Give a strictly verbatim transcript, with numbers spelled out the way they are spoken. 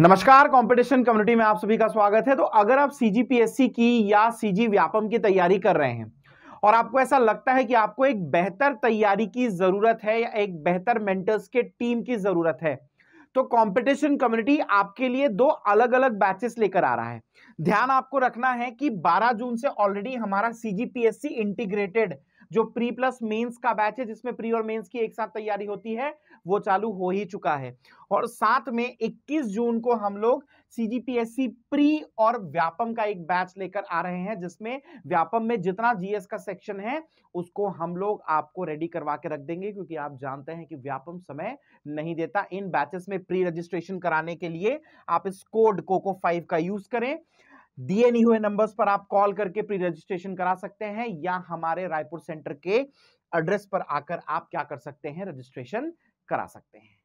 नमस्कार, competition community में आप सभी का स्वागत है। तो अगर आप सीजीपीएससी की या सीजी व्यापम की तैयारी कर रहे हैं और आपको ऐसा लगता है कि आपको एक बेहतर तैयारी की जरूरत है या एक बेहतर मेंटर्स के टीम की जरूरत है, तो कंपटीशन कम्युनिटी आपके लिए दो अलग अलग बैचेस लेकर आ रहा है। ध्यान आपको रखना है कि बारह जून से ऑलरेडी हमारा सीजीपीएससी इंटीग्रेटेड जो प्री प्लस मेंस का बैच है, जिसमें प्री और मेंस की एक साथ तैयारी होती है, वो चालू हो ही चुका है। और साथ में इक्कीस जून को हम लोग सीजीपीएससी प्री और व्यापम का एक बैच लेकर आ रहे हैं, जिसमें व्यापम में जितना जीएस का सेक्शन है उसको हम लोग आपको रेडी करवा के रख देंगे, क्योंकि आप जानते हैं कि व्यापम समय नहीं देता। इन बैचेस में प्री रजिस्ट्रेशन कराने के लिए आप इस कोड कोको फाइव का यूज करें। दिए नहीं हुए नंबर्स पर आप कॉल करके प्री रजिस्ट्रेशन करा सकते हैं या हमारे रायपुर सेंटर के एड्रेस पर आकर आप क्या कर सकते हैं, रजिस्ट्रेशन करा सकते हैं।